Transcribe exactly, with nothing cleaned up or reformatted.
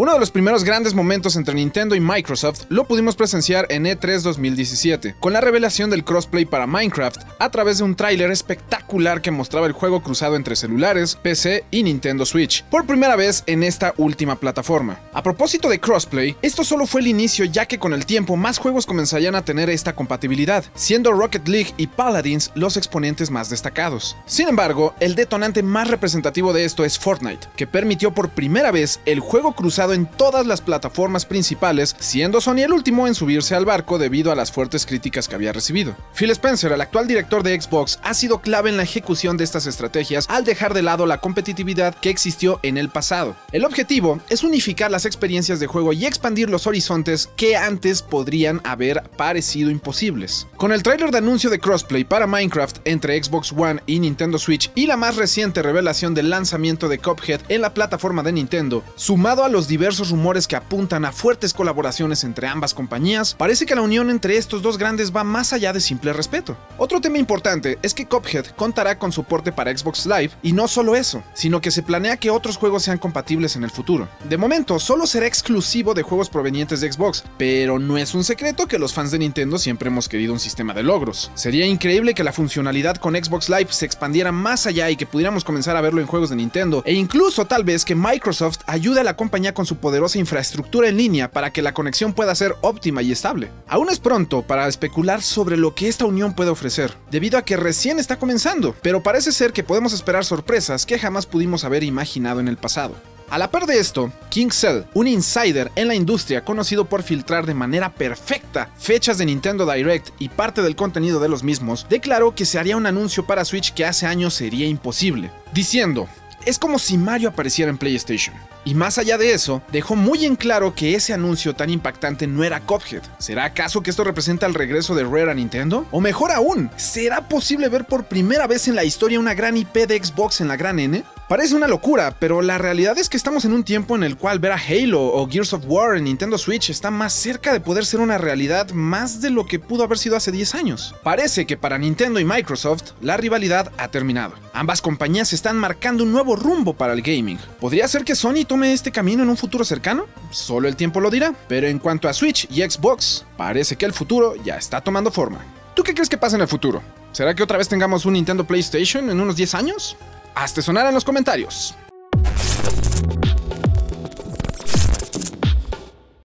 Uno de los primeros grandes momentos entre Nintendo y Microsoft lo pudimos presenciar en E tres dos mil diecisiete, con la revelación del crossplay para Minecraft a través de un tráiler espectacular que mostraba el juego cruzado entre celulares, P C y Nintendo Switch, por primera vez en esta última plataforma. A propósito de crossplay, esto solo fue el inicio, ya que con el tiempo más juegos comenzarían a tener esta compatibilidad, siendo Rocket League y Paladins los exponentes más destacados. Sin embargo, el detonante más representativo de esto es Fortnite, que permitió por primera vez el juego cruzado en todas las plataformas principales, siendo Sony el último en subirse al barco debido a las fuertes críticas que había recibido. Phil Spencer, el actual director de Xbox, ha sido clave en la ejecución de estas estrategias al dejar de lado la competitividad que existió en el pasado. El objetivo es unificar las experiencias de juego y expandir los horizontes que antes podrían haber parecido imposibles. Con el tráiler de anuncio de crossplay para Minecraft entre Xbox One y Nintendo Switch y la más reciente revelación del lanzamiento de Cuphead en la plataforma de Nintendo, sumado a los diversos rumores que apuntan a fuertes colaboraciones entre ambas compañías, parece que la unión entre estos dos grandes va más allá de simple respeto. Otro tema importante es que Cuphead contará con soporte para Xbox Live, y no solo eso, sino que se planea que otros juegos sean compatibles en el futuro. De momento, solo será exclusivo de juegos provenientes de Xbox, pero no es un secreto que los fans de Nintendo siempre hemos querido un sistema de logros. Sería increíble que la funcionalidad con Xbox Live se expandiera más allá y que pudiéramos comenzar a verlo en juegos de Nintendo, e incluso tal vez que Microsoft ayude a la compañía con su poderosa infraestructura en línea para que la conexión pueda ser óptima y estable. Aún es pronto para especular sobre lo que esta unión puede ofrecer, debido a que recién está comenzando, pero parece ser que podemos esperar sorpresas que jamás pudimos haber imaginado en el pasado. A la par de esto, King Cell, un insider en la industria conocido por filtrar de manera perfecta fechas de Nintendo Direct y parte del contenido de los mismos, declaró que se haría un anuncio para Switch que hace años sería imposible, diciendo: "Es como si Mario apareciera en PlayStation". Y más allá de eso, dejó muy en claro que ese anuncio tan impactante no era Cuphead. ¿Será acaso que esto representa el regreso de Rare a Nintendo? O mejor aún, ¿será posible ver por primera vez en la historia una gran I P de Xbox en la gran N? Parece una locura, pero la realidad es que estamos en un tiempo en el cual ver a Halo o Gears of War en Nintendo Switch está más cerca de poder ser una realidad más de lo que pudo haber sido hace diez años. Parece que para Nintendo y Microsoft, la rivalidad ha terminado. Ambas compañías están marcando un nuevo rumbo para el gaming. ¿Podría ser que Sony tome este camino en un futuro cercano? Solo el tiempo lo dirá, pero en cuanto a Switch y Xbox, parece que el futuro ya está tomando forma. ¿Tú qué crees que pasa en el futuro? ¿Será que otra vez tengamos un Nintendo PlayStation en unos diez años? Hazte sonar en los comentarios.